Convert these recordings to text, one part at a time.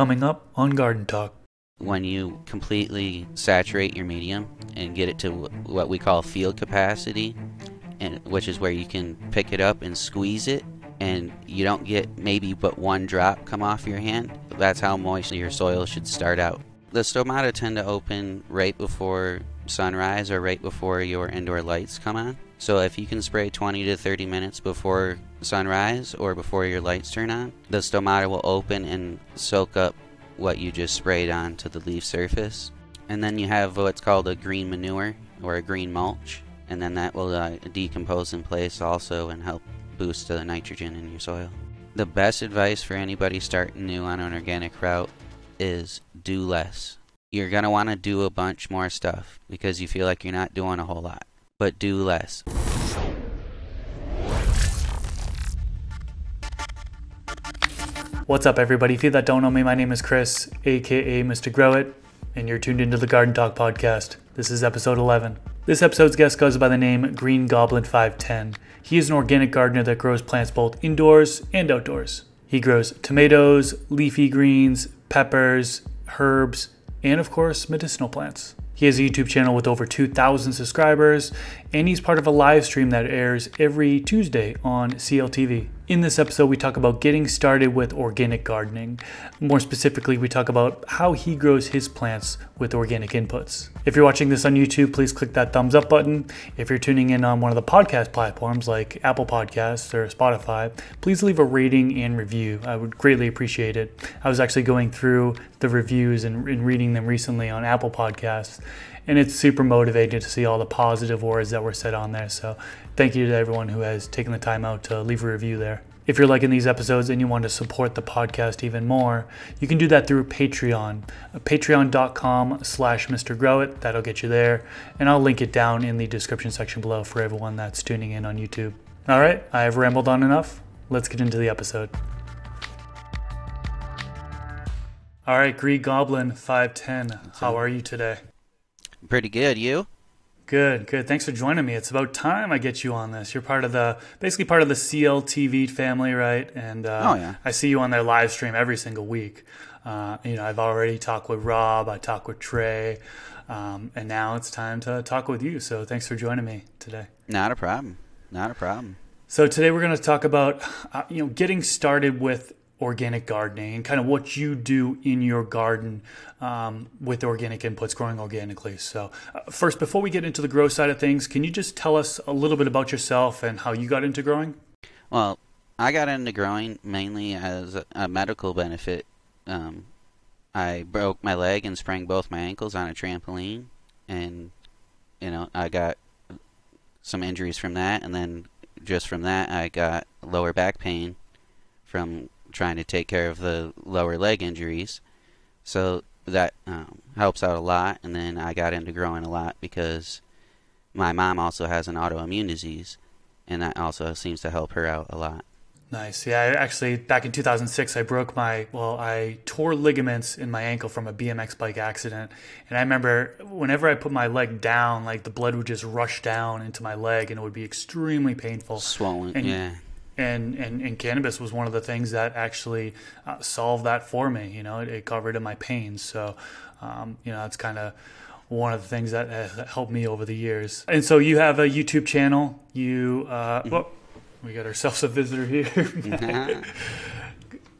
coming up on Garden Talk. When you completely saturate your medium and get it to what we call field capacity, and which is where you can pick it up and squeeze it, and you don't get maybe but one drop come off your hand, that's how moist your soil should start out. The stomata tend to open right before sunrise or right before your indoor lights come on. So if you can spray 20 to 30 minutes before sunrise or before your lights turn on, the stomata will open and soak up what you just sprayed onto the leaf surface. And then you have what's called a green manure or a green mulch, and then that will decompose in place also and help boost the nitrogen in your soil. The best advice for anybody starting new on an organic route is do less. You're going to want to do a bunch more stuff because you feel like you're not doing a whole lot, but do less. What's up everybody? If you that don't know me, my name is Chris, aka Mr. Grow It, and you're tuned into the Garden Talk podcast. This is episode 11. This episode's guest goes by the name GreenGoblin510. He is an organic gardener that grows plants both indoors and outdoors. He grows tomatoes, leafy greens, peppers, herbs, and of course, medicinal plants. He has a YouTube channel with over 2,000 subscribers, and he's part of a live stream that airs every Tuesday on CLTV. In this episode, we talk about getting started with organic gardening. More specifically, we talk about how he grows his plants with organic inputs. If you're watching this on YouTube, please click that thumbs up button. If you're tuning in on one of the podcast platforms like Apple Podcasts or Spotify, please leave a rating and review. I would greatly appreciate it. I was actually going through the reviews and reading them recently on Apple Podcasts, and it's super motivating to see all the positive words that were said on there. So thank you to everyone who has taken the time out to leave a review there. If you're liking these episodes and you want to support the podcast even more, you can do that through Patreon, patreon.com/MrGrowIt. That'll get you there. And I'll link it down in the description section below for everyone that's tuning in on YouTube. All right, I have rambled on enough. Let's get into the episode. All right, GreenGoblin510, how are you today? Pretty good, you? Good, good. Thanks for joining me. It's about time I get you on this. You're part of the, basically part of the CLTV family, right? And oh, yeah. I see you on their live stream every single week. You know, I've already talked with Rob, I talked with Trey, and now it's time to talk with you. So thanks for joining me today. Not a problem. Not a problem. So today we're going to talk about, you know, getting started with organic gardening and kind of what you do in your garden with organic inputs, growing organically. So first, before we get into the grow side of things, can you just tell us a little bit about yourself and how you got into growing? Well, I got into growing mainly as a medical benefit. I broke my leg and sprained both my ankles on a trampoline, and you know, I got some injuries from that, and then just from that I got lower back pain from trying to take care of the lower leg injuries, so that helps out a lot. And then I got into growing a lot because my mom also has an autoimmune disease, and that also seems to help her out a lot. Nice. Yeah, actually back in 2006 I broke my, well, I tore ligaments in my ankle from a BMX bike accident, and I remember whenever I put my leg down, like the blood would just rush down into my leg and it would be extremely painful. Swollen, and yeah. And cannabis was one of the things that actually solved that for me. You know, it got rid of my pain. So, you know, that's kind of one of the things that helped me over the years. And so you have a YouTube channel. You, well, we got ourselves a visitor here.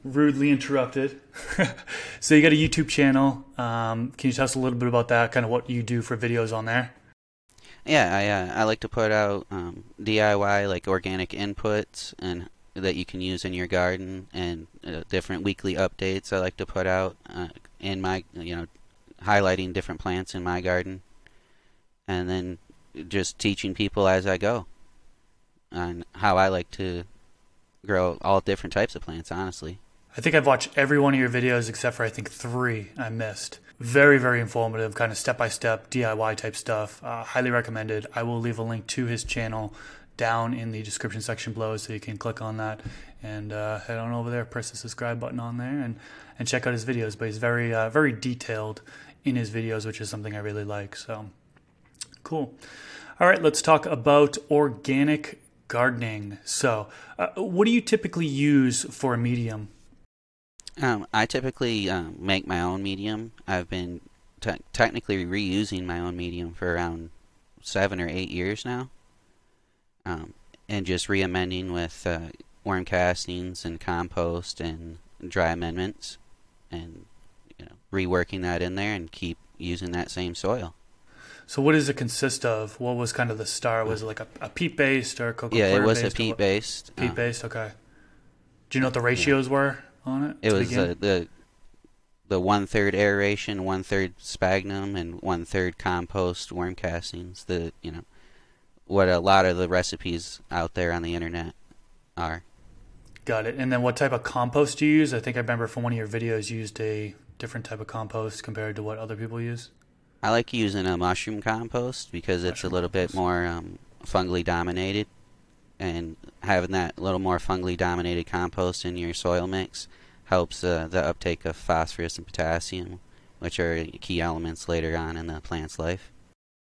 Rudely interrupted. So you got a YouTube channel. Can you tell us a little bit about that, kind of what you do for videos on there? Yeah, I like to put out DIY, like organic inputs and that you can use in your garden, and different weekly updates I like to put out in my, you know, highlighting different plants in my garden, and then just teaching people as I go on how I like to grow all different types of plants, honestly. I think I've watched every one of your videos except for I think three I missed. Very, very informative, kind of step-by-step DIY type stuff. Highly recommended. I will leave a link to his channel down in the description section below, so you can click on that and head on over there, press the subscribe button on there, and check out his videos. But he's very, very detailed in his videos, which is something I really like. So cool. All right, let's talk about organic gardening. So what do you typically use for a medium? I typically make my own medium. I've been technically reusing my own medium for around 7 or 8 years now, and just re-amending with worm castings and compost and dry amendments, and reworking that in there and keep using that same soil. So what does it consist of? What was kind of the star? Was it like a peat based or cocoa? Yeah, it was a peat based. Peat based, okay. Do you know what the ratios were on it? It was the 1/3 aeration, 1/3 sphagnum, and 1/3 compost worm castings. The what a lot of the recipes out there on the internet are. Got it. And then what type of compost do you use? I think I remember from one of your videos you used a different type of compost compared to what other people use. I like using a mushroom compost because it's a little bit more fungally dominated, and having that little more fungally dominated compost in your soil mix helps the uptake of phosphorus and potassium, which are key elements later on in the plant's life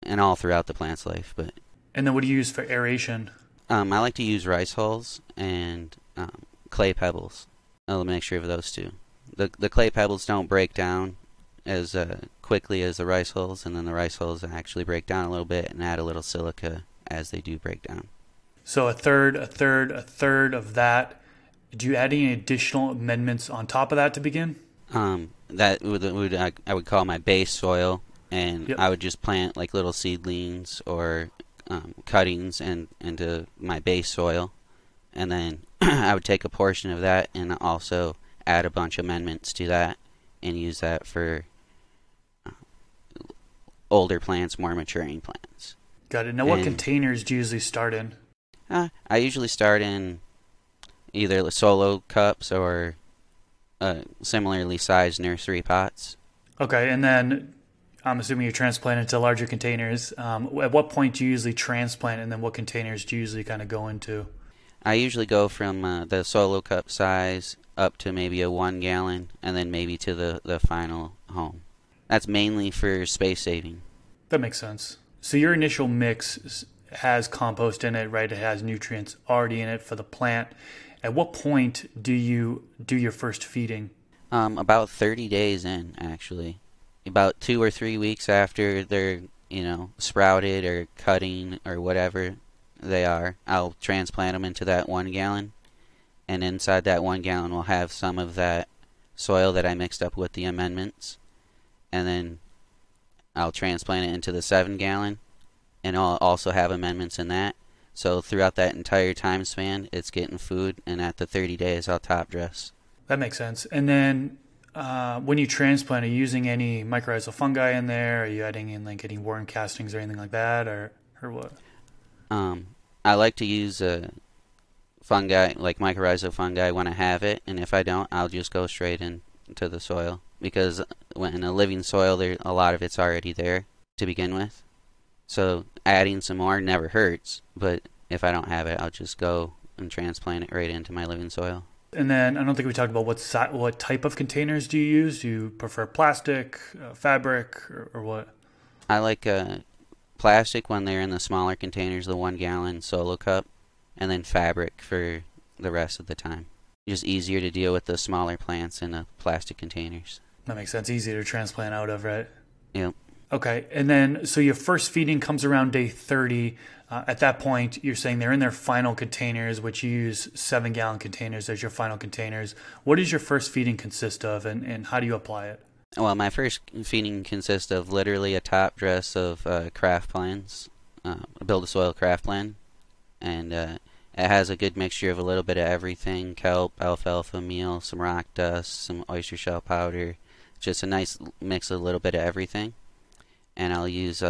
and all throughout the plant's life. But and then what do you use for aeration? I like to use rice hulls and clay pebbles, a mixture of those two. The clay pebbles don't break down as quickly as the rice hulls, and then the rice hulls actually break down a little bit and add a little silica as they do break down. So a third, a third, a third of that. Do you add any additional amendments on top of that to begin? That would I would call my base soil, and I would just plant like little seedlings or cuttings into my base soil, and then I would take a portion of that and also add a bunch of amendments to that and use that for older plants, more maturing plants. Got it. Now, what containers do you usually start in? I usually start in either solo cups or similarly sized nursery pots. Okay, and then I'm assuming you transplant into larger containers. At what point do you usually transplant, and then what containers do you usually kind of go into? I usually go from the solo cup size up to maybe a 1 gallon, and then maybe to the final home. That's mainly for space saving. That makes sense. So your initial mix has compost in it, right? It has nutrients already in it for the plant. At what point do you do your first feeding? About 30 days in, actually. About 2 or 3 weeks after they're, sprouted or cutting or whatever they are, I'll transplant them into that 1 gallon. And inside that 1 gallon we'll have some of that soil that I mixed up with the amendments. And then I'll transplant it into the 7 gallon, and I'll also have amendments in that. So throughout that entire time span, it's getting food, and at the 30 days, I'll top dress. That makes sense. And then when you transplant, are you using any mycorrhizal fungi in there? Are you adding in like any worm castings or anything like that, or what? I like to use fungi, like mycorrhizal fungi, when I have it, and if I don't, I'll just go straight into the soil, because when in a living soil, there a lot of it's already there to begin with. So adding some more never hurts, but if I don't have it, I'll just go and transplant it right into my living soil. And then I don't think we talked about what type of containers do you use? Do you prefer plastic, fabric, or what? I like plastic when they're in the smaller containers, the 1 gallon solo cup, and then fabric for the rest of the time. Just easier to deal with the smaller plants in the plastic containers. That makes sense. Easier to transplant out of, right? Yep. Okay, and then so your first feeding comes around day 30. At that point, you're saying they're in their final containers, which you use 7 gallon containers as your final containers. What does your first feeding consist of, and how do you apply it? Well, my first feeding consists of literally a top dress of craft plans, BuildASoil craft plan, and it has a good mixture of a little bit of everything: kelp, alfalfa meal, some rock dust, some oyster shell powder, just a nice mix of a little bit of everything. And I'll use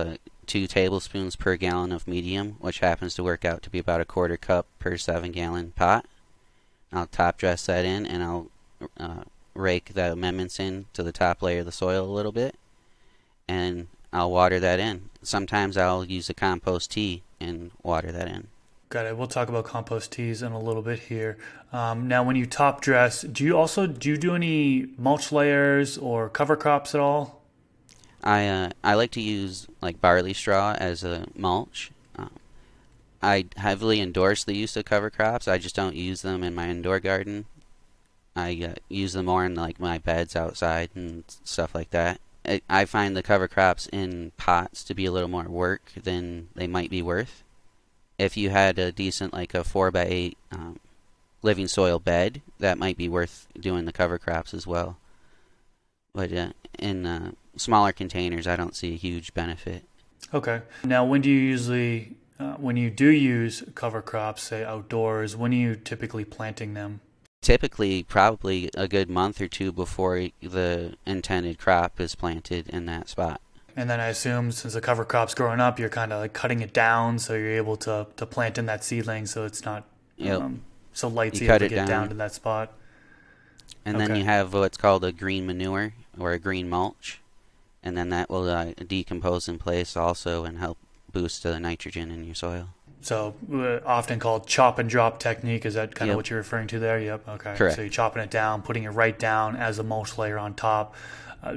2 tablespoons per gallon of medium, which happens to work out to be about a 1/4 cup per 7 gallon pot. I'll top dress that in, and I'll rake the amendments in to the top layer of the soil a little bit, and I'll water that in. Sometimes I'll use a compost tea and water that in. Got it. We'll talk about compost teas in a little bit here. Now, when you top dress, do you do any mulch layers or cover crops at all? I like to use like barley straw as a mulch. I heavily endorse the use of cover crops. I just don't use them in my indoor garden. I use them more in like my beds outside and stuff like that. I find the cover crops in pots to be a little more work than they might be worth. If you had a decent, like a 4x8 living soil bed, that might be worth doing the cover crops as well. But in smaller containers, I don't see a huge benefit. Okay. Now, when do you usually, when you do use cover crops, say outdoors, when are you typically planting them? Typically, probably a good month or two before the intended crop is planted in that spot. And then I assume since the cover crop's growing up, you're kind of like cutting it down so you're able to plant in that seedling so it's not so light so you have to get down to that spot. And then you have what's called a green manure or a green mulch. And then that will decompose in place also and help boost the nitrogen in your soil. So often called chop and drop technique. Is that kind of what you're referring to there? Yep. Okay. Correct. So you're chopping it down, putting it right down as a mulch layer on top.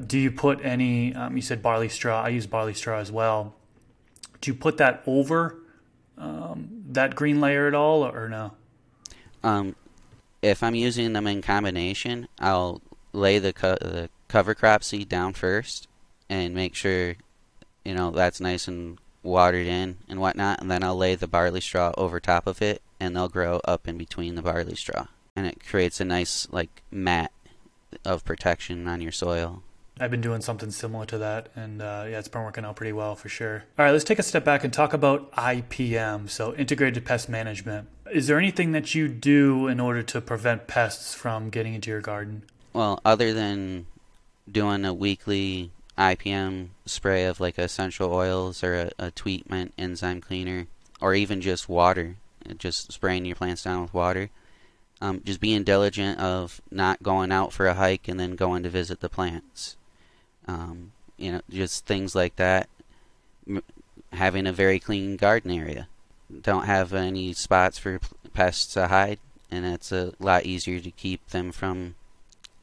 Do you put any, you said barley straw. I use barley straw as well. Do you put that over that green layer at all or no? If I'm using them in combination, I'll lay the cover crop seed down first and make sure, you know, that's nice and watered in and whatnot, and then I'll lay the barley straw over top of it, and they'll grow up in between the barley straw, and it creates a nice like mat of protection on your soil. I've been doing something similar to that, and yeah, it's been working out pretty well for sure. All right, let's take a step back and talk about IPM, so integrated pest management. Is there anything that you do in order to prevent pests from getting into your garden? Well, other than doing a weekly IPM spray of like essential oils or a tweetment enzyme cleaner, or even just water, just spraying your plants down with water, just being diligent of not going out for a hike and then going to visit the plants, you know, just things like that. Having a very clean garden area, don't have any spots for pests to hide, and it's a lot easier to keep them from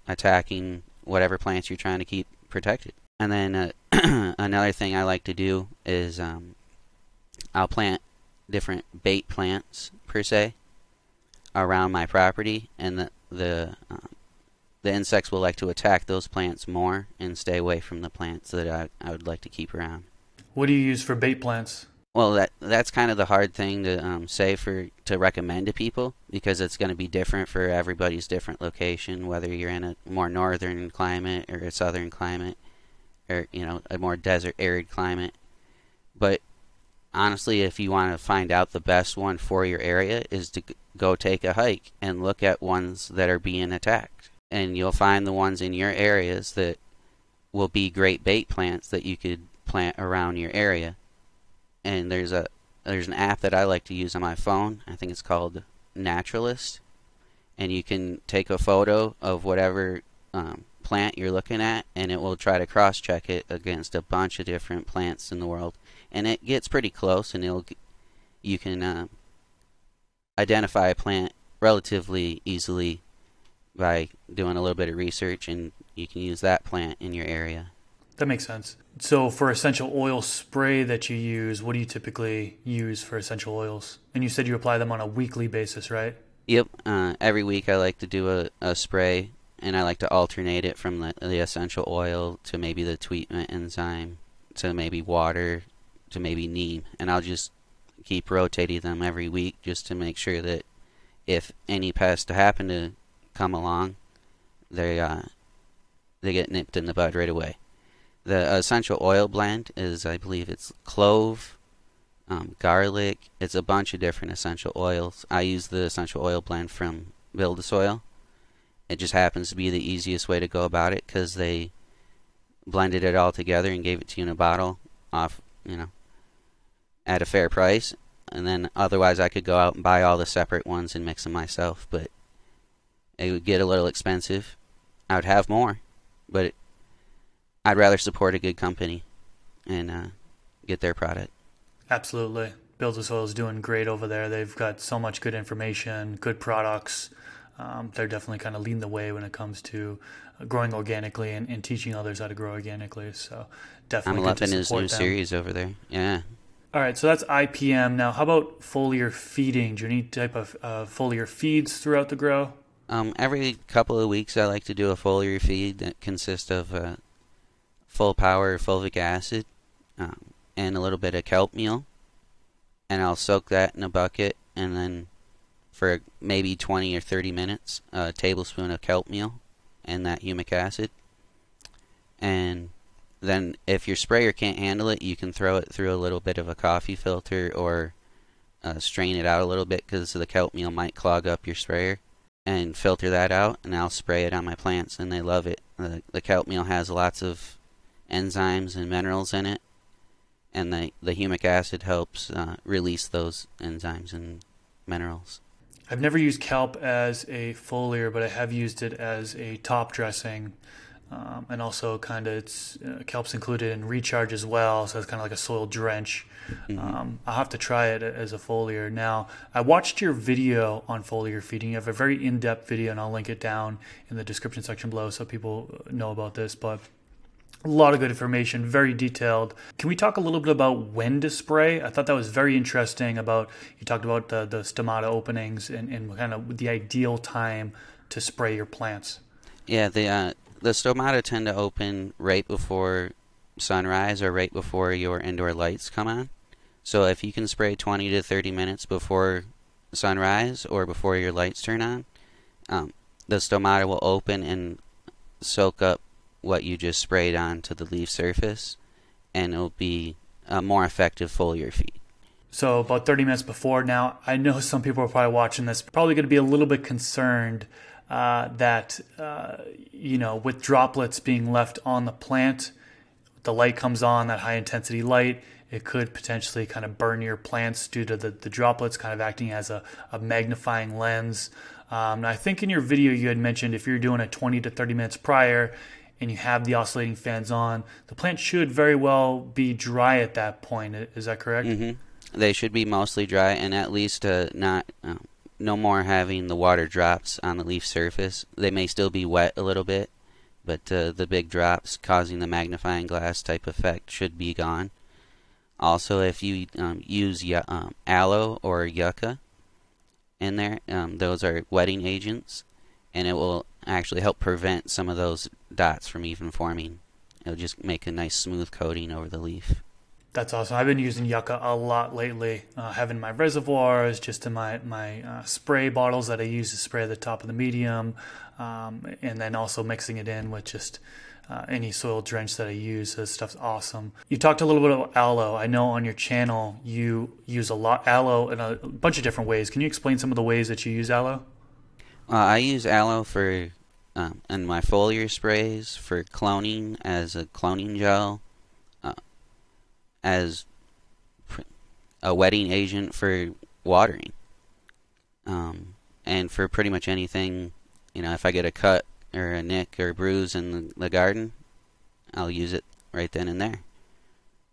attacking whatever plants you're trying to keep protected. And then another thing I like to do is I'll plant different bait plants, per se, around my property. And the insects will like to attack those plants more and stay away from the plants that I would like to keep around. What do you use for bait plants? Well, that's kind of the hard thing to say to recommend to people, because it's going to be different for everybody's different location, whether you're in a more northern climate or a southern climate. Or, you know, a more desert arid climate. But honestly, if you want to find out the best one for your area, is to go take a hike and look at ones that are being attacked, and you'll find the ones in your areas that will be great bait plants that you could plant around your area. And there's an app that I like to use on my phone. I think it's called Naturalist, and you can take a photo of whatever plant you're looking at, and it will try to cross check it against a bunch of different plants in the world, and it gets pretty close, and you can identify a plant relatively easily by doing a little bit of research, and you can use that plant in your area. That makes sense. So for essential oil spray that you use, what do you typically use for essential oils? And you said you apply them on a weekly basis, right? Yep. Every week I like to do a spray, and I like to alternate it from the essential oil to maybe the tweetment enzyme to maybe water to maybe neem. And I'll just keep rotating them every week just to make sure that if any pests happen to come along, they get nipped in the bud right away. The essential oil blend is, I believe it's clove, garlic. It's a bunch of different essential oils. I use the essential oil blend from BuildASoil. It just happens to be the easiest way to go about it because they blended it all together and gave it to you in a bottle off, you know, at a fair price. And then otherwise I could go out and buy all the separate ones and mix them myself, but it would get a little expensive. I would have more, but I'd rather support a good company and get their product. Absolutely. BuildASoil is doing great over there. They've got so much good information, good products. They're definitely kind of leading the way when it comes to growing organically and teaching others how to grow organically. So definitely good to support them. I'm loving his new series over there. Yeah. All right. So that's IPM. Now, how about foliar feeding? Do you need type of foliar feeds throughout the grow? Every couple of weeks I like to do a foliar feed that consists of full power fulvic acid and a little bit of kelp meal, and I'll soak that in a bucket, and then for maybe 20 or 30 minutes a tablespoon of kelp meal and that humic acid. And then if your sprayer can't handle it, you can throw it through a little bit of a coffee filter or strain it out a little bit, because the kelp meal might clog up your sprayer, and filter that out, and I'll spray it on my plants and they love it. The kelp meal has lots of enzymes and minerals in it, and the humic acid helps release those enzymes and minerals. I've never used kelp as a foliar, but I have used it as a top dressing. And also kind of kelp's included in ReCharge as well, so it's kind of like a soil drench. Mm-hmm. I'll have to try it as a foliar. Now, I watched your video on foliar feeding. You have a very in-depth video, and I'll link it down in the description section below so people know about this, but a lot of good information, very detailed. Can we talk a little bit about when to spray? I thought that was very interesting. About you talked about the stomata openings and kind of the ideal time to spray your plants. Yeah, the stomata tend to open right before sunrise or right before your indoor lights come on. So if you can spray 20 to 30 minutes before sunrise or before your lights turn on, the stomata will open and soak up what you just sprayed onto the leaf surface, and it'll be a more effective foliar feed. So about 30 minutes before. Now, I know some people are probably watching this, probably going to be a little bit concerned that, you know, with droplets being left on the plant, the light comes on, that high intensity light, it could potentially kind of burn your plants due to the droplets kind of acting as a magnifying lens. And I think in your video you had mentioned if you're doing it 20 to 30 minutes prior and you have the oscillating fans on, the plant should very well be dry at that point. Is that correct? Mm-hmm. They should be mostly dry, and at least no more having the water drops on the leaf surface. They may still be wet a little bit, but the big drops causing the magnifying glass type effect should be gone. Also, if you use aloe or yucca in there, those are wetting agents, and it will actually help prevent some of those dots from even forming. It'll just make a nice smooth coating over the leaf. That's awesome. I've been using yucca a lot lately, having my reservoirs, just in my spray bottles that I use to spray at the top of the medium, and then also mixing it in with just any soil drench that I use. So this stuff's awesome. You talked a little bit about aloe. I know on your channel you use a lot aloe in a bunch of different ways. Can you explain some of the ways that you use aloe? I use aloe for in my foliar sprays, for cloning as a cloning gel, as a wetting agent for watering, and for pretty much anything. You know, if I get a cut or a nick or a bruise in the garden, I'll use it right then and there.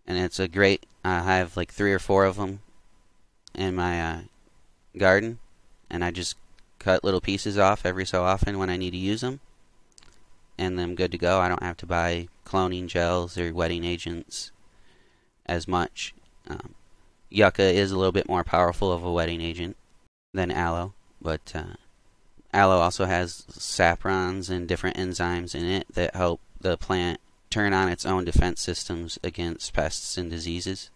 And it's a great, I have like 3 or 4 of them in my garden, and I just cut little pieces off every so often when I need to use them, and then I'm good to go. I don't have to buy cloning gels or wetting agents as much. Yucca is a little bit more powerful of a wetting agent than aloe, but aloe also has saprons and different enzymes in it that help the plant turn on its own defense systems against pests and diseases,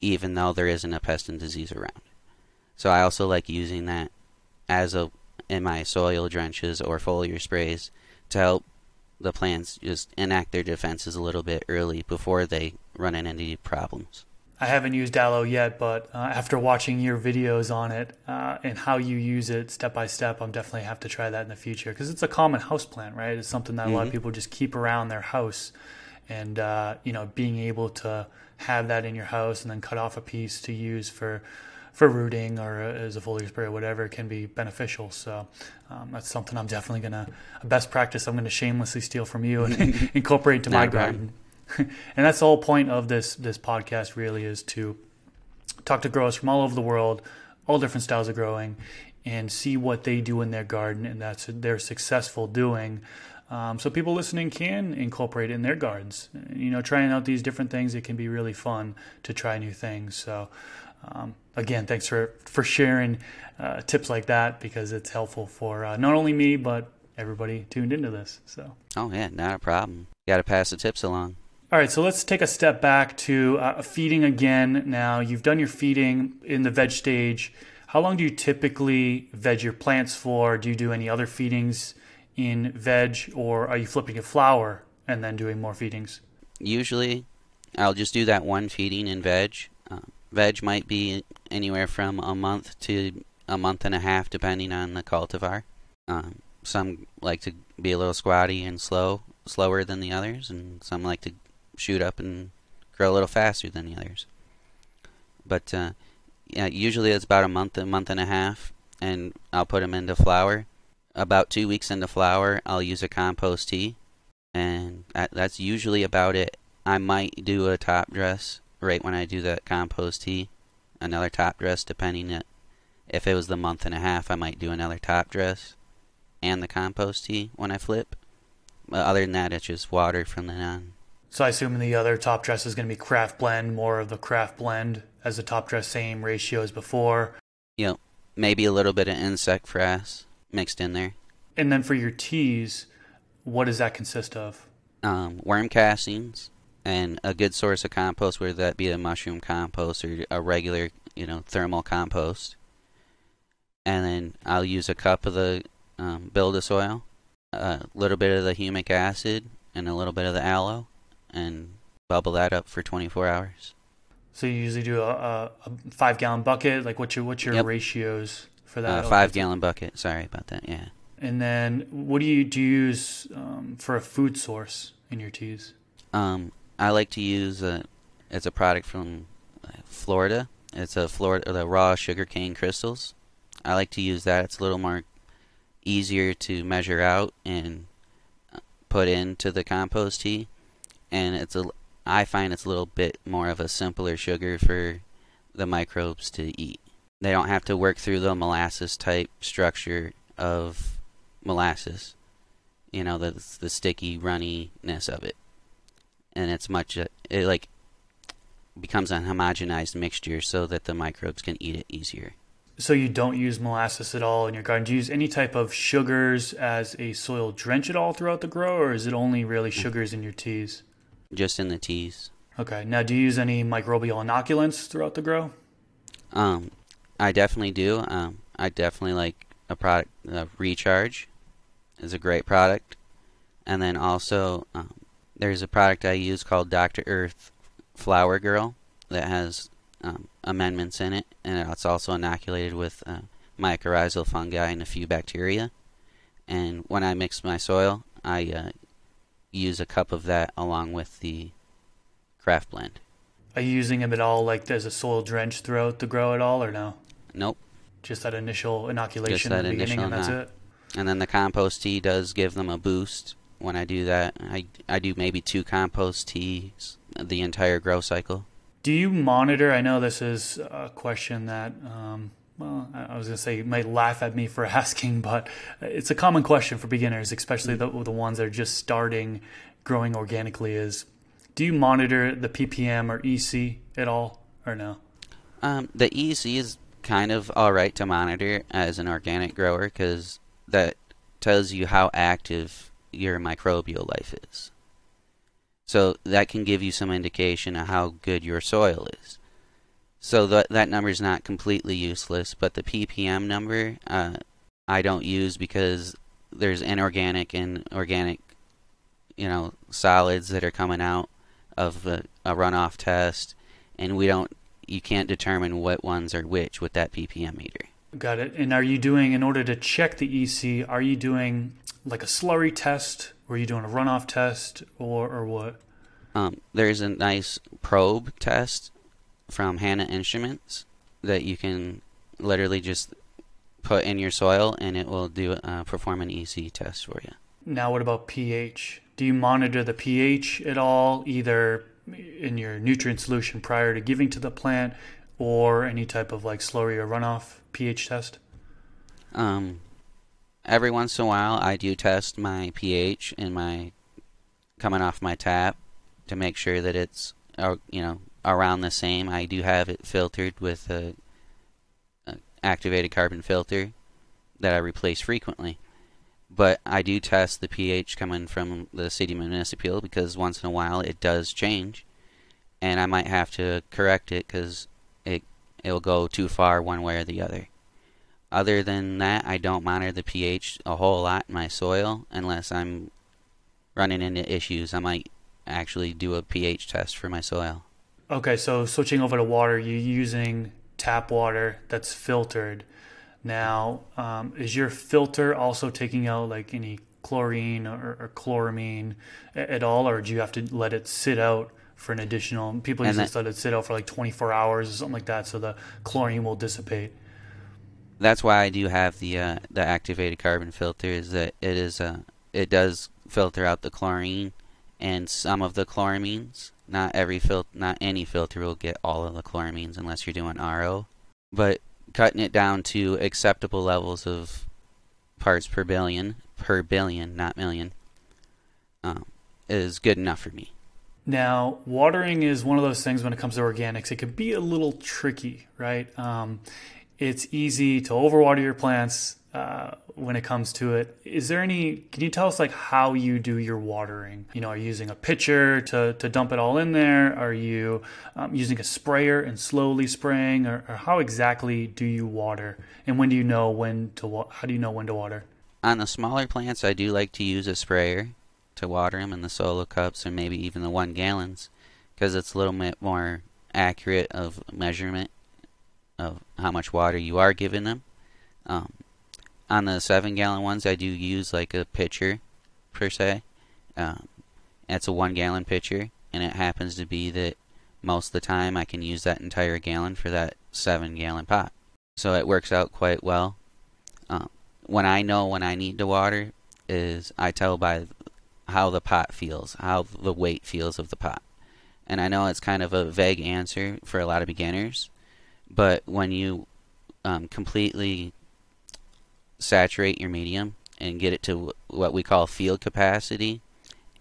even though there isn't a pest and disease around. So I also like using that as in my soil drenches or foliar sprays to help the plants just enact their defenses a little bit early before they run into any problems. I haven't used aloe yet, but after watching your videos on it and how you use it step by step, I'm definitely have to try that in the future, because it's a common house plant, right? It's something that a lot of people just keep around their house, and you know, being able to have that in your house and then cut off a piece to use for rooting or as a foliar spray or whatever can be beneficial. So that's something I'm definitely gonna, a best practice I'm gonna shamelessly steal from you and incorporate to my garden. And that's the whole point of this podcast, really, is to talk to growers from all over the world, all different styles of growing, and see what they do in their garden and that's they're successful doing. So people listening can incorporate in their gardens. You know, trying out these different things, it can be really fun to try new things. So Again, thanks for sharing tips like that, because it's helpful for not only me, but everybody tuned into this. So. Oh, yeah, not a problem. Got to pass the tips along. All right, so let's take a step back to feeding again. Now, you've done your feeding in the veg stage. How long do you typically veg your plants for? Do you do any other feedings in veg, or are you flipping a flower and then doing more feedings? Usually, I'll just do that one feeding in veg. Veg might be anywhere from a month to a month and a half, depending on the cultivar. Some like to be a little squatty and slower than the others, and some like to shoot up and grow a little faster than the others. But yeah, usually it's about a month and a half, and I'll put them into flower. About 2 weeks into flower, I'll use a compost tea, and that's usually about it. I might do a top dress right when I do that compost tea, another top dress, depending on if it was the month and a half. I might do another top dress and the compost tea when I flip. But other than that, it's just water from then on. So I assume the other top dress is going to be craft blend, more of the craft blend as the top dress, same ratio as before. You know, maybe a little bit of insect frass mixed in there. And then for your teas, what does that consist of? Worm castings and a good source of compost, whether that be a mushroom compost or a regular, you know, thermal compost. And then I'll use a cup of the BuildASoil, a little bit of the humic acid, and a little bit of the aloe, and bubble that up for 24 hours. So you usually do a 5 gallon bucket. Like what's your yep. ratios for that? 5 gallon bucket. Sorry about that. Yeah. And then what do you use for a food source in your teas? I like to use it's a product from Florida. It's a Florida, the raw sugarcane crystals. I like to use that. It's a little more easier to measure out and put into the compost tea. And I find it's a little bit more of a simpler sugar for the microbes to eat. They don't have to work through the molasses type structure of molasses. You know, the sticky runniness of it. And it's much, it like becomes a homogenized mixture so that the microbes can eat it easier. So you don't use molasses at all in your garden? Do you use any type of sugars as a soil drench at all throughout the grow, or is it only really sugars in your teas? Just in the teas. Okay. Now, do you use any microbial inoculants throughout the grow? I definitely do. I definitely like a product. ReCharge is a great product. And then also, there's a product I use called Dr. Earth Flower Girl that has amendments in it, and it's also inoculated with mycorrhizal fungi and a few bacteria. And when I mix my soil, I use a cup of that along with the craft blend. Are you using them at all, like there's a soil drench throughout the grow at all, or no? Nope. Just that initial inoculation at the beginning, and that's it? And then the compost tea does give them a boost. When I do that, I do maybe 2 compost teas the entire grow cycle. Do you monitor? I know this is a question that, well, I was going to say you might laugh at me for asking, but it's a common question for beginners, especially the ones that are just starting growing organically, is do you monitor the PPM or EC at all, or no? The EC is kind of all right to monitor as an organic grower, because that tells you how active your microbial life is. So that can give you some indication of how good your soil is. So that number is not completely useless, but the PPM number I don't use, because there's inorganic and organic, you know, solids that are coming out of a runoff test, and you can't determine what ones are which with that PPM meter. Got it. And are you doing, in order to check the EC, are you doing like a slurry test? Were you doing a runoff test, or what? There's a nice probe test from Hanna Instruments that you can literally just put in your soil, and it will do perform an EC test for you. Now, what about pH? Do you monitor the pH at all, either in your nutrient solution prior to giving to the plant, or any type of like slurry or runoff pH test? Every once in a while, I do test my pH coming off my tap to make sure that it's, you know, around the same. I do have it filtered with an activated carbon filter that I replace frequently. But I do test the pH coming from the city municipal, because once in a while it does change. And I might have to correct it because it'll go too far one way or the other. Other than that, I don't monitor the pH a whole lot in my soil unless I'm running into issues. I might actually do a pH test for my soil. Okay, so switching over to water, you're using tap water that's filtered. Now, is your filter also taking out like any chlorine or chloramine at all, or do you have to let it sit out for an additional? People usually let it sit out for like 24 hours or something like that, so the chlorine will dissipate. That's why I do have the activated carbon filter. Is that it is it does filter out the chlorine and some of the chloramines. Not every not any filter will get all of the chloramines unless you're doing RO, but cutting it down to acceptable levels of parts per billion, not million, is good enough for me. Now, watering is one of those things when it comes to organics. It could be a little tricky, right? It's easy to overwater your plants when it comes to it. Is there any, can you tell us like how you do your watering? You know, are you using a pitcher to dump it all in there? Are you using a sprayer and slowly spraying? Or how exactly do you water? And when do you know when to, how do you know when to water? On the smaller plants, I do like to use a sprayer to water them in the solo cups or maybe even the 1 gallons, because it's a little bit more accurate of measurement of how much water you are giving them. On the 7-gallon ones, I do use like a pitcher per se. That's a 1-gallon pitcher, and it happens to be that most of the time I can use that entire gallon for that 7-gallon pot, so it works out quite well. When I know when I need to water is I tell by how the pot feels, how the weight feels of the pot. And I know it's kind of a vague answer for a lot of beginners, but when you completely saturate your medium and get it to what we call field capacity,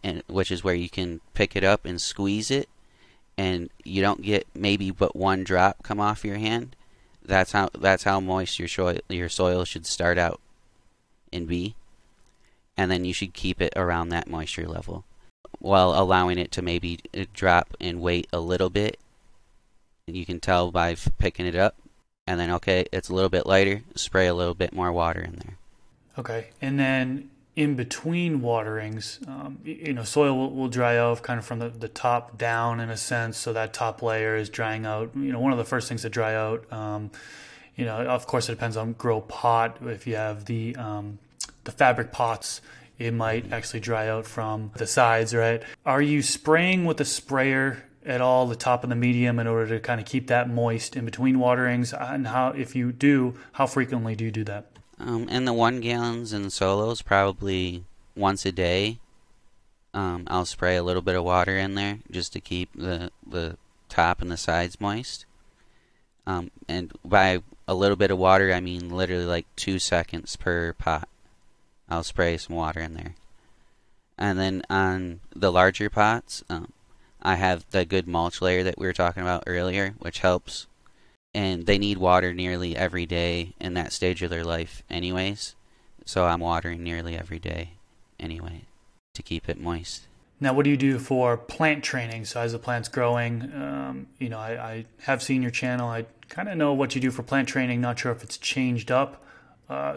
and which is where you can pick it up and squeeze it and you don't get maybe but one drop come off your hand, that's how moist your soil should start out and be. And then you should keep it around that moisture level while allowing it to maybe drop and weight a little bit. You can tell by picking it up, and then okay, it's a little bit lighter, spray a little bit more water in there. Okay, and then in between waterings, you know, soil will dry out kind of from the top down in a sense, so that top layer is drying out. You know, one of the first things to dry out, you know, of course it depends on grow pot. If you have the fabric pots, it might actually dry out from the sides, right? Are you spraying with a sprayer at all the top of the medium in order to kind of keep that moist in between waterings? And how, if you do, how frequently do you do that? In the 1 gallons and solos, probably once a day. I'll spray a little bit of water in there just to keep the top and the sides moist. And by a little bit of water, I mean literally like 2 seconds per pot. I'll spray some water in there. And then on the larger pots, I have the good mulch layer that we were talking about earlier, which helps. And they need water nearly every day in that stage of their life anyways. So I'm watering nearly every day anyway to keep it moist. Now, what do you do for plant training? So as the plant's growing, you know, I have seen your channel. I kind of know what you do for plant training. Not sure if it's changed up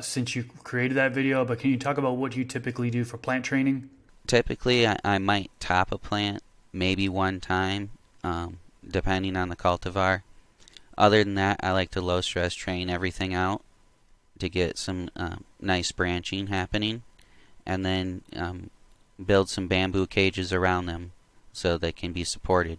since you created that video, but can you talk about what you typically do for plant training? Typically, I might top a plant maybe one time, depending on the cultivar. Other than that, I like to low stress train everything out to get some nice branching happening, and then build some bamboo cages around them so they can be supported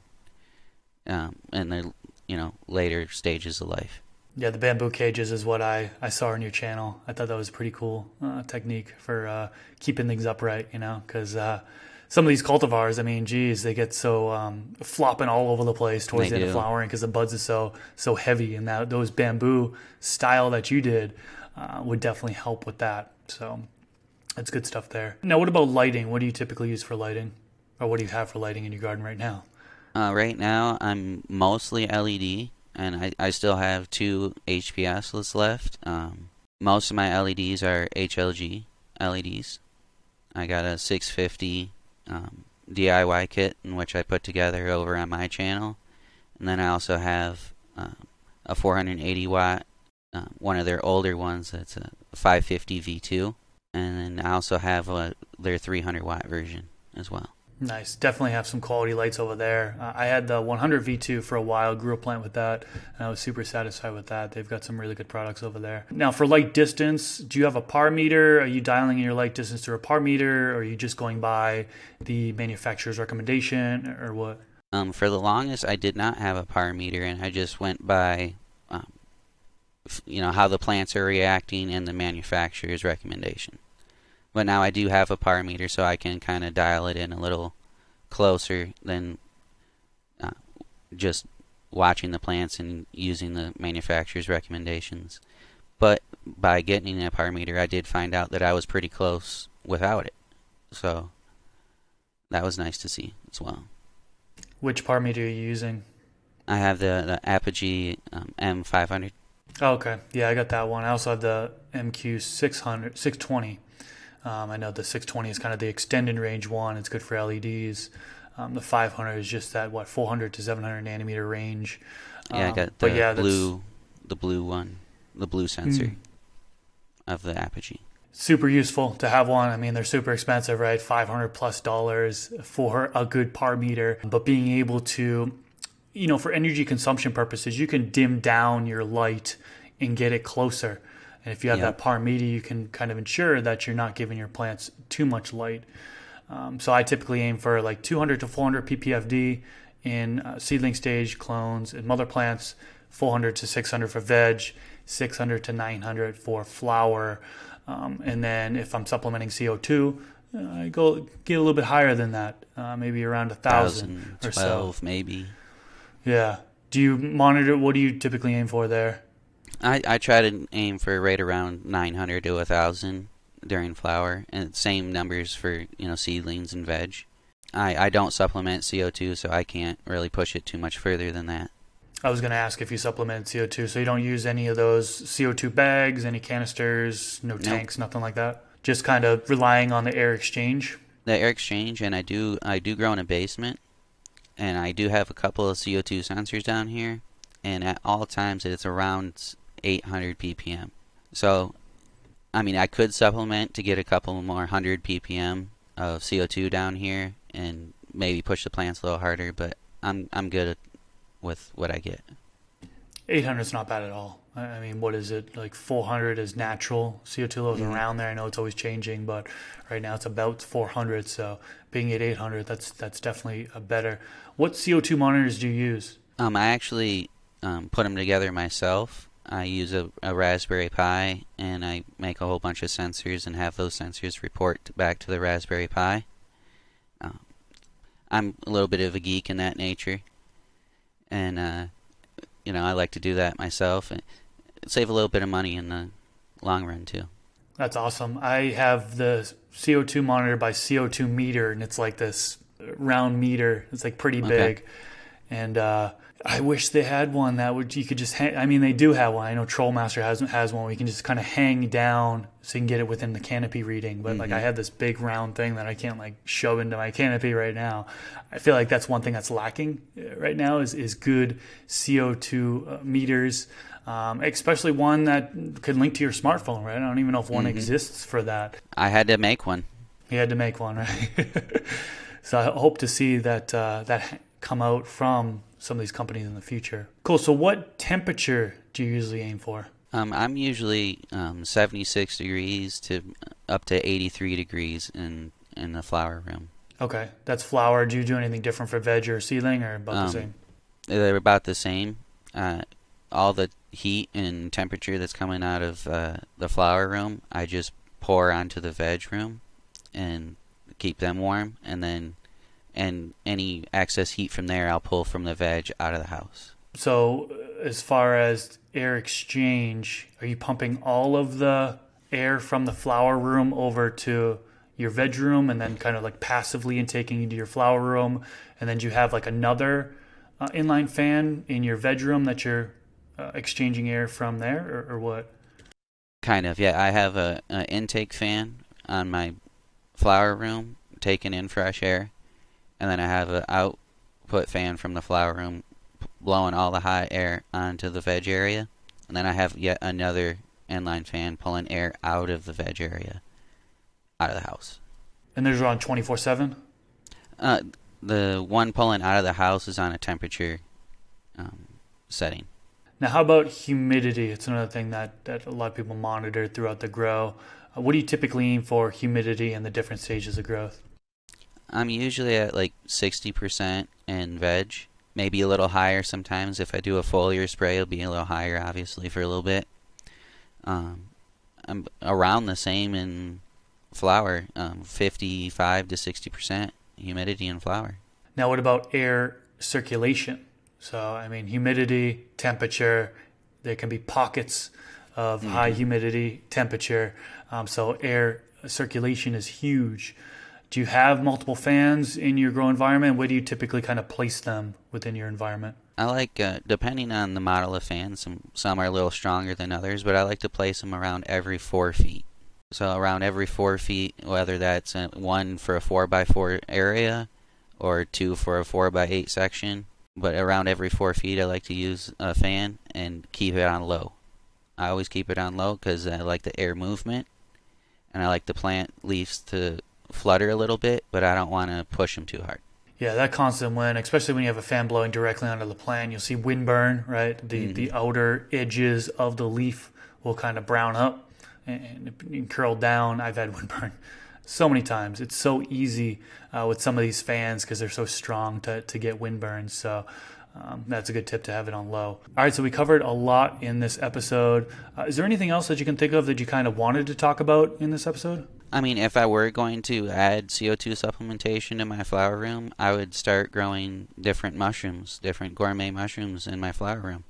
in their, you know, later stages of life. Yeah, the bamboo cages is what I saw on your channel. I thought that was a pretty cool technique for keeping things upright, you know, because some of these cultivars, I mean, geez, they get so flopping all over the place towards the end of flowering because the buds are so heavy, and that those bamboo style that you did would definitely help with that. So that's good stuff there. Now, what about lighting? What do you typically use for lighting, or what do you have for lighting in your garden right now? Right now I'm mostly LED, and I still have 2 HP outlets left. Most of my LEDs are HLG LEDs. I got a 650 DIY kit in which I put together over on my channel, and then I also have a 480 watt, one of their older ones that's a 550 V2, and then I also have their 300 watt version as well. Nice. Definitely have some quality lights over there. I had the 100 V2 for a while, grew a plant with that, and I was super satisfied with that. They've got some really good products over there. Now for light distance, do you have a PAR meter? Are you dialing in your light distance through a PAR meter? Or are you just going by the manufacturer's recommendation, or what? For the longest, I did not have a PAR meter, and I just went by, you know, how the plants are reacting and the manufacturer's recommendation. But now I do have a PAR meter, so I can kind of dial it in a little closer than just watching the plants and using the manufacturer's recommendations. But by getting a PAR meter, I did find out that I was pretty close without it. So that was nice to see as well. Which PAR meter are you using? I have the Apogee M500. Oh, okay. Yeah, I got that one. I also have the MQ620. I know the 620 is kind of the extended range one. It's good for LEDs. The 500 is just that, what, 400 to 700 nanometer range. Yeah, I got the blue one, the blue sensor of the Apogee. Super useful to have one. I mean, they're super expensive, right? $500+ for a good PAR meter. But being able to, you know, for energy consumption purposes, you can dim down your light and get it closer. And if you have that PAR meter, you can kind of ensure that you're not giving your plants too much light. So I typically aim for like 200 to 400 PPFD in seedling stage, clones, and mother plants, 400 to 600 for veg, 600 to 900 for flower. And then if I'm supplementing CO2, I get a little bit higher than that, maybe around 1,000 or so. 1,012 maybe. Yeah. Do you monitor? What do you typically aim for there? I try to aim for right around 900 to 1,000 during flower, and same numbers for, you know, seedlings and veg. I don't supplement CO2, so I can't really push it too much further than that. I was going to ask if you supplement CO2, so you don't use any of those CO2 bags, any canisters, no tanks, nothing like that? Just kind of relying on the air exchange? The air exchange, and I do grow in a basement, and I do have a couple of CO2 sensors down here, and at all times it's around 800 ppm. So, I mean, I could supplement to get a couple more 100 ppm of CO2 down here and maybe push the plants a little harder, but I'm good with what I get. 800 is not bad at all. I mean, what is it? Like 400 is natural CO2 levels around there. I know it's always changing, but right now it's about 400. So being at 800, that's definitely a better. What CO2 monitors do you use? I actually put them together myself. I use a Raspberry Pi, and I make a whole bunch of sensors and have those sensors report back to the Raspberry Pi. I'm a little bit of a geek in that nature, and you know, I like to do that myself and save a little bit of money in the long run too. That's awesome. I have the CO2 monitor by CO2 meter, and it's like this round meter. It's like pretty big, and I wish they had one that would, you could just hang. I mean, they do have one. I know Trollmaster has one where you can just kind of hang down so you can get it within the canopy reading. But like, I had this big round thing that I can't like shove into my canopy right now. I feel like that's one thing that's lacking right now is good CO2 meters, especially one that could link to your smartphone, right? I don't even know if one exists for that. I had to make one. You had to make one, right? So I hope to see that that come out from some of these companies in the future. Cool. So what temperature do you usually aim for? I'm usually 76 degrees to up to 83 degrees in the flower room. Okay. That's flower. Do you do anything different for veg or seedling, or about the same? They're about the same. All the heat and temperature that's coming out of the flower room, I just pour onto the veg room and keep them warm, and then any excess heat from there, I'll pull from the veg out of the house. So as far as air exchange, are you pumping all of the air from the flower room over to your bedroom and then kind of like passively intaking into your flower room. And then you have like another inline fan in your bedroom that you're exchanging air from there, or what? Kind of, yeah. I have an intake fan on my flower room taking in fresh air, and then I have an output fan from the flower room blowing all the hot air onto the veg area, and then I have yet another inline fan pulling air out of the veg area, out of the house. And those are on 24/7? The one pulling out of the house is on a temperature setting. Now, how about humidity? It's another thing that a lot of people monitor throughout the grow. What do you typically aim for humidity in the different stages of growth? I'm usually at like 60% in veg, maybe a little higher sometimes. If I do a foliar spray, it'll be a little higher, obviously, for a little bit. I'm around the same in flower, 55 to 60% humidity in flower. Now, what about air circulation? So, I mean, humidity, temperature, there can be pockets of high humidity, temperature. So air circulation is huge. Do you have multiple fans in your grow environment? Where do you typically kind of place them within your environment? I like, depending on the model of fans, some are a little stronger than others, but I like to place them around every 4 feet. So around every 4 feet, whether that's one for a 4x4 area or two for a 4x8 section, but around every 4 feet I like to use a fan and keep it on low. I always keep it on low because I like the air movement and I like the plant leaves to flutter a little bit, but I don't want to push them too hard. Yeah, that constant wind, especially when you have a fan blowing directly onto the plant, you'll see wind burn, right? The outer edges of the leaf will kind of brown up and curl down. I've had wind burn so many times. It's so easy with some of these fans because they're so strong to get wind burns. So that's a good tip to have it on low. All right, so we covered a lot in this episode. Is there anything else that you can think of that you kind of wanted to talk about in this episode? I mean, if I were going to add CO2 supplementation to my flower room, I would start growing different mushrooms, different gourmet mushrooms in my flower room.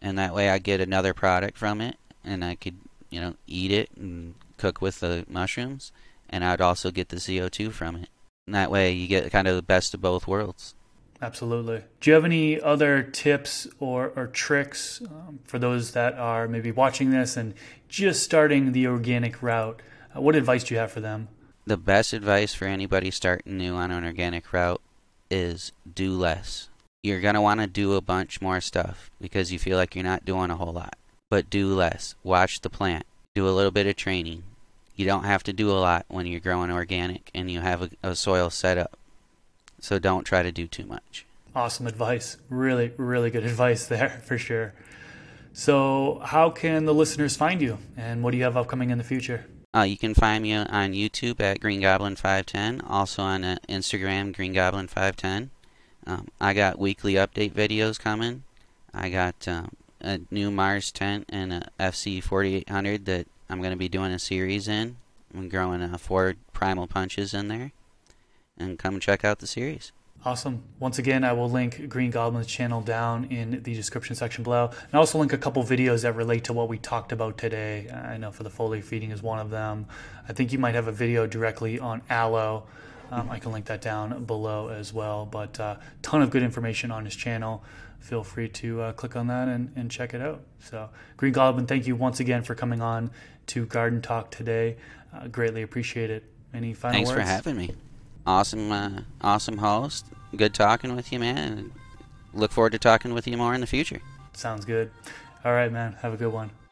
And that way I get another product from it and I could, you know, eat it and cook with the mushrooms. And I'd also get the CO2 from it. And that way you get kind of the best of both worlds. Absolutely. Do you have any other tips or tricks for those that are maybe watching this and just starting the organic route? What advice do you have for them? The best advice for anybody starting new on an organic route is do less. You're going to want to do a bunch more stuff because you feel like you're not doing a whole lot. But do less. Watch the plant. Do a little bit of training. You don't have to do a lot when you're growing organic and you have a soil set up. So don't try to do too much. Awesome advice. Really, really good advice there for sure. So how can the listeners find you and what do you have upcoming in the future? You can find me on YouTube at GreenGoblin510, also on Instagram, GreenGoblin510. I got weekly update videos coming. I got a new Mars tent and a FC4800 that I'm going to be doing a series in. I'm growing 4 Primal Punches in there. And come check out the series. Awesome. Once again, I will link Green Goblin's channel down in the description section below. And I'll also link a couple videos that relate to what we talked about today. I know for the foliar feeding is one of them. I think you might have a video directly on aloe. I can link that down below as well. But a ton of good information on his channel. Feel free to click on that and check it out. So Green Goblin, thank you once again for coming on to Garden Talk today. Greatly appreciate it. Any final words? Thanks for having me. Awesome, awesome host. Good talking with you, man. Look forward to talking with you more in the future. Sounds good. All right, man. Have a good one.